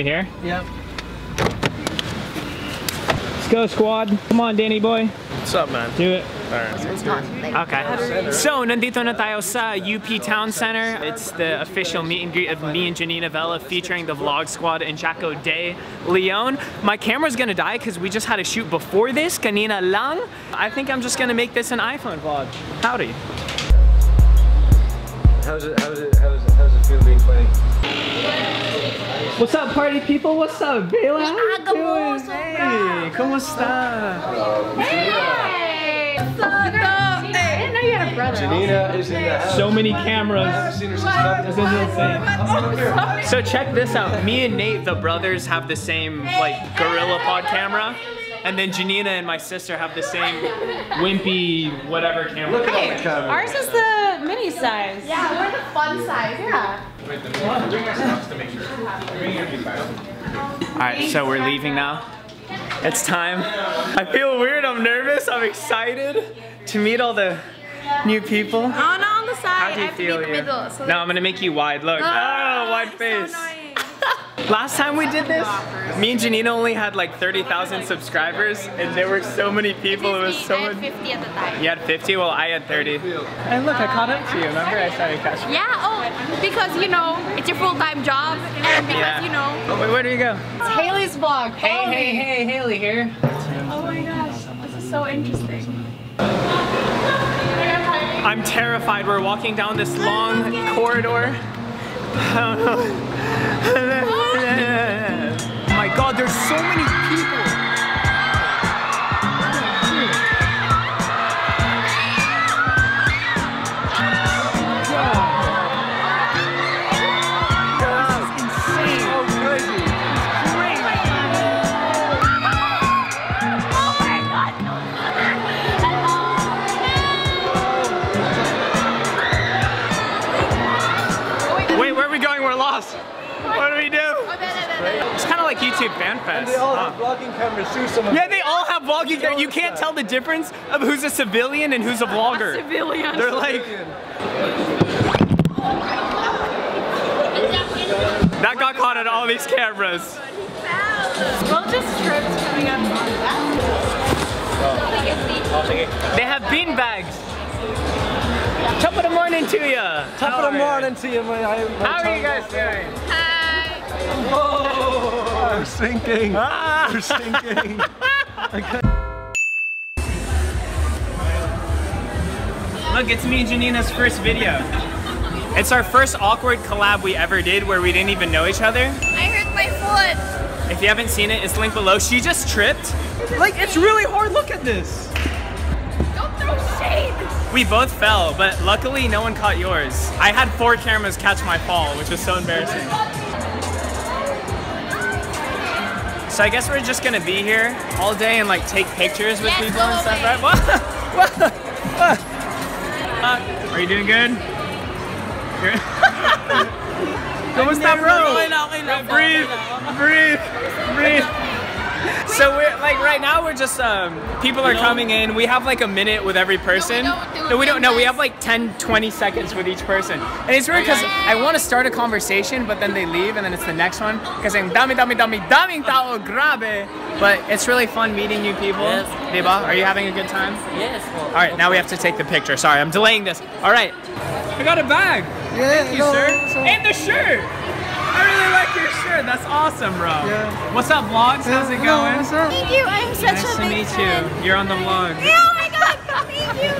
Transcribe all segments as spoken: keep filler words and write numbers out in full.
over here? Yep. Let's go, squad. Come on, Danny boy. What's up, man? Do it. All right. Okay. So, Nandito Natayosa, U P Town Center. It's the official meet and greet of me and Janina Vela featuring the vlog squad and Jaco de Leon. My camera's gonna die because we just had a shoot before this, kanina lang. I think I'm just gonna make this an iPhone vlog. Howdy. How's it, how's it, how's it, how's it feel being funny? What's up, party people? What's up, Vela? How you doing? Hey, ¿cómo está? Hey! What's up, though? Hey! I didn't know you had a brother. Janina is in the house. So many cameras. This is insane. So check this out. Me and Nate, the brothers, have the same, like, Gorillapod camera. And then Janina and my sister have the same wimpy whatever camera. Look at all the cameras. Ours is the mini size. Yeah, we're the fun size. Yeah. Wait, then we'll bring our socks to make sure. All right, so we're leaving now. It's time. I feel weird. I'm nervous. I'm excited to meet all the new people. Oh, not on the side. How do you I have feel to be in the middle, so no, I'm gonna make you wide. Look. Oh, oh wide face. So last time we did this, me and Janina only had like thirty thousand subscribers, and there were so many people. It was so much. I had fifty at the time. You had fifty? Well, I had thirty. And look, I caught up to you. Remember, I started catching up. Yeah, oh, because, you know, it's your full-time job, and because, yeah. you know. Wait, where do you go? It's Haley's vlog. Hey, oh. hey, hey, Haley here. Oh my gosh, this is so interesting. I'm terrified. We're walking down this long okay. corridor. I don't know. Oh my God, there's so many people. YouTube fan fest. And they all have vlogging cameras too. Some yeah, they all have vlogging cameras. You can't tell the difference of who's a civilian and who's a vlogger. A civilian. They're like. That got caught on all these cameras. Well, just trips coming up on that. They have bean bags. Top of the morning to you. Top of the morning to you, my. How are you guys doing? Hi. Whoa. We're sinking. Ah. We're sinking. Look, it's me and Janina's first video. It's our first awkward collab we ever did where we didn't even know each other. I hurt my foot. If you haven't seen it, it's linked below. She just tripped. Like, it's really hard. Look at this. Don't throw shade. We both fell, but luckily no one caught yours. I had four cameras catch my fall, which was so embarrassing. So I guess we're just gonna be here all day and like take pictures with yes, people and stuff, right? What? What? What? Uh, are you doing good? Como está, bro? Breathe, breathe, breathe. So we're like right now we're just um, people are coming in. We have like a minute with every person. No, we don't. Do no, we don't no, we have like ten, twenty seconds with each person. And it's weird because I want to start a conversation, but then they leave, and then it's the next one. Because I'm dami dami dami daming tao grabe. But it's really fun meeting new people. Yes. Deba, are you having a good time? Yes. All right, now we have to take the picture. Sorry, I'm delaying this. All right. I got a bag. Yeah, thank you, no, sir. So and the shirt. I really like your shirt. That's awesome, bro. Yeah. What's up, vlogs? How's it going? What's up? Thank you. I'm such nice a big Nice to meet fan. You. You're on the vlog. Oh my God! Thank you.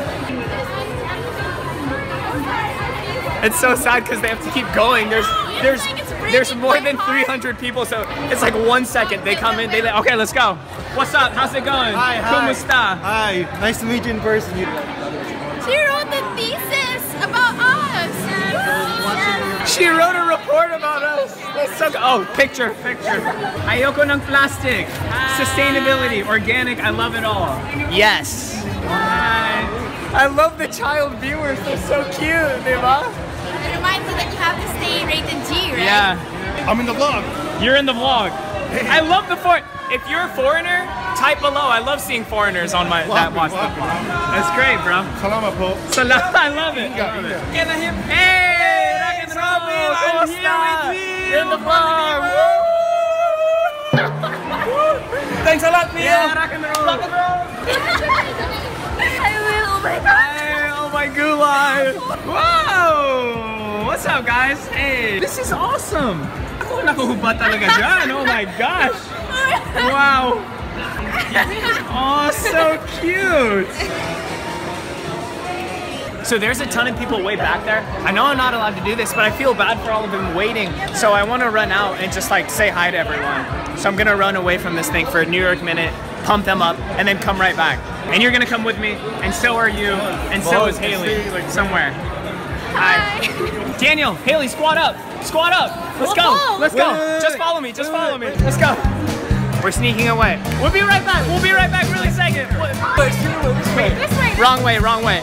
It's so sad because they have to keep going. There's, there's, there's more than three hundred people, so it's like one second. They come in. They like, okay, let's go. What's up? How's it going? Hi. Como está? Hi. Nice to meet you in person. She wrote the thesis about us. She wrote a report about us. That's so good. Oh, picture, picture. Ayoko ng plastic. Sustainability, organic. I love it all. Yes. Hi. I love the child viewers. They're so cute, diba? It reminds me that you have to stay rated G, right? Yeah. I'm in the vlog. You're in the vlog. I love the for. If you're a foreigner, type below. I love seeing foreigners on my that watch. That's great, bro. Salama po. Salama. I love it. Hey. I'm here with you! You're in the farm! Thanks a lot, Mia! Yeah, rock and roll! Rock and roll! I will, oh my god! I, oh my goulai! Wow! What's up, guys? Hey! This is awesome! Ako nakuhuba talaga dyan! Oh my gosh! Wow! Oh, so cute! So there's a ton of people way back there. I know I'm not allowed to do this, but I feel bad for all of them waiting. So I want to run out and just like say hi to everyone. So I'm gonna run away from this thing for a New York minute, pump them up, and then come right back. And you're gonna come with me, and so are you, and so is Haley, somewhere. Hi. Daniel, Haley, squat up, squat up. Let's go, let's go. Just follow me, just follow me. Let's go. We're sneaking away. We'll be right back. We'll be right back really second. Wait, this way. Wrong way, wrong way.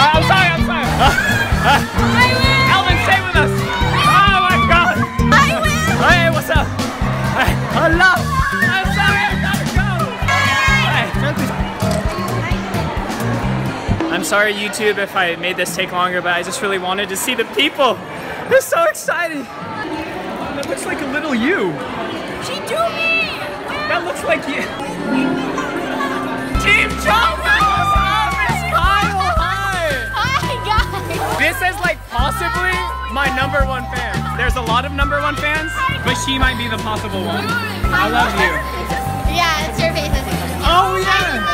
I'm sorry, I'm sorry. Alvin, stay with us. Oh my God. I will. Hey, what's up? I love. I'm sorry, I gotta go. Hey, I'm sorry, YouTube, if I made this take longer, but I just really wanted to see the people. They're so excited. That looks like a little you. She do me. That looks like you. Team Chocolate. Miss Kyle. Hi. Hi, guys. This is like possibly my number one fan. There's a lot of number one fans, but she might be the possible one. I love you. Yeah, it's your face. Oh yeah!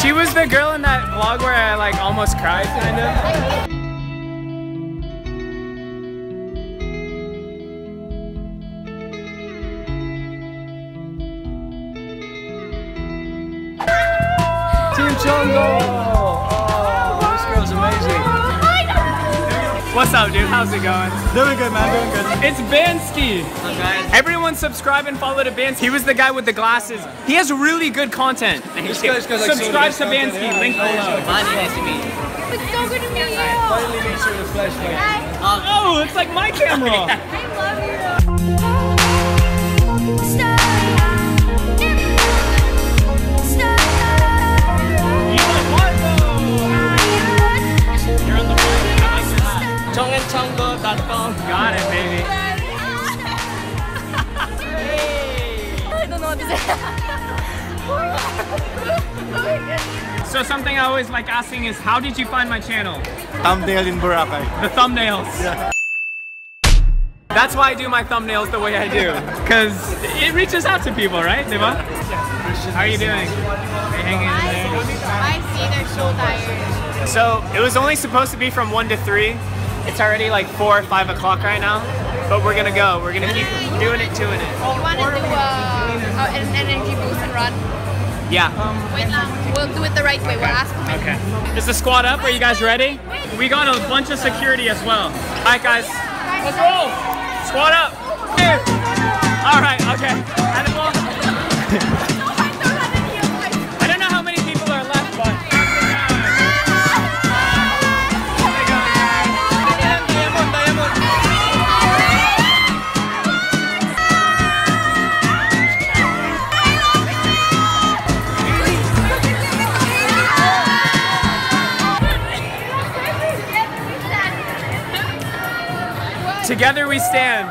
She was the girl in that vlog where I like almost cried, kind of. Team Chongo! Oh, this girl's amazing. What's up, dude? How's it going? Doing good, man. Doing good. It's Banzski. Hello, guys. Everyone subscribe and follow to Banzski. He was the guy with the glasses. He has really good content. This guy, this guy's like subscribe so to Banzski. Yeah. Link below. Oh, nice to meet you. It's so good to meet you. Finally meet you with flashlight. Oh, it's like my camera. I love you. Got it, baby. I don't know what to say. So something I always like asking is, how did you find my channel? Thumbnail in Boracay. The thumbnails. Yeah. That's why I do my thumbnails the way I do, because it reaches out to people, right, Deva? How are you doing? Are you hanging in there? I see they're so tired. So it was only supposed to be from one to three. It's already like four or five o'clock right now, but we're gonna go. We're gonna keep doing it, doing it. You wanna do uh, an energy boost and run? Yeah. Wait, um, we'll do it the right way. We'll ask them. Okay. Is the squad up? Are you guys ready? We got a bunch of security as well. All right, guys. Let's roll. Squad up. All right. Okay. I don't know how many people are left, but. Together we stand.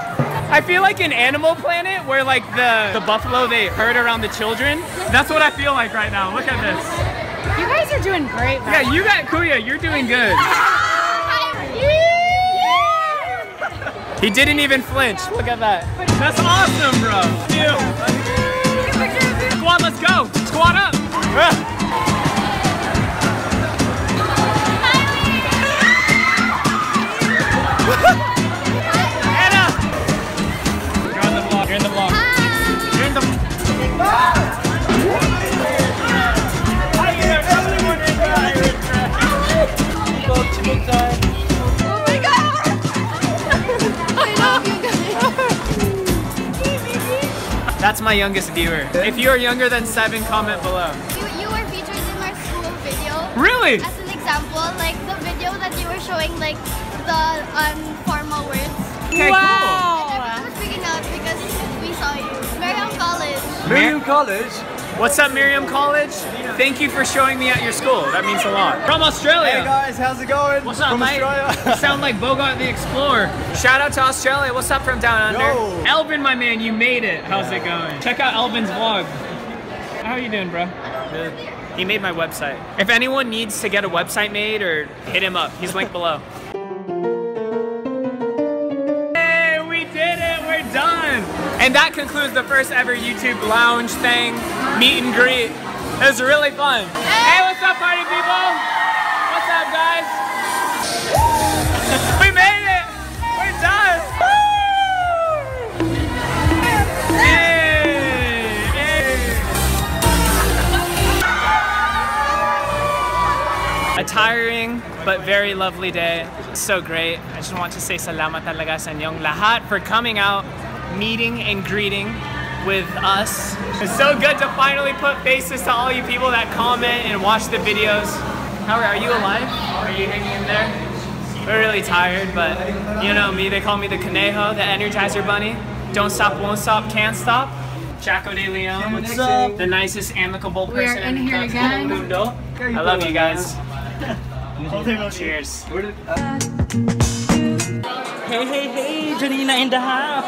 I feel like in Animal Planet where like the, the buffalo they herd around the children. That's what I feel like right now. Look at this. You guys are doing great. Man. Yeah, you got Kuya, you're doing good. He didn't even flinch. Look at that. That's awesome, bro. Squad, let's go. Squad up. That's my youngest viewer. If you're younger than seven, comment below. You, you were featured in our school video. Really? As an example, like the video that you were showing, like the um, formal words. Okay, wow. Cool. And everyone was freaking out because we saw Miriam College. What's up, Miriam College? Thank you for showing me at your school. That means a lot. From Australia. Hey guys, how's it going? What's up, from mate? Australia. You sound like Bogart the Explorer. Shout out to Australia. What's up from down under? Yo. Elvin, my man, you made it. How's it going? Check out Elvin's vlog. How are you doing, bro? Good. He made my website. If anyone needs to get a website made, or hit him up. He's linked below. And that concludes the first ever YouTube lounge thing, meet and greet. It was really fun. Hey, what's up, party people? What's up, guys? We made it! We're done! Woo! Hey! Hey! A tiring but very lovely day. It's so great. I just want to say salamat talaga sa inyong lahat for coming out, meeting and greeting with us. It's so good to finally put faces to all you people that comment and watch the videos. How are you alive? Are you hanging in there? We're really tired, but you know me, they call me the Conejo, the Energizer Bunny. Don't stop, won't stop, can't stop. Jaco de Leon, what's up? The nicest amicable person in here again. I love you guys. Cheers. Hey, hey, hey, Janina in the house.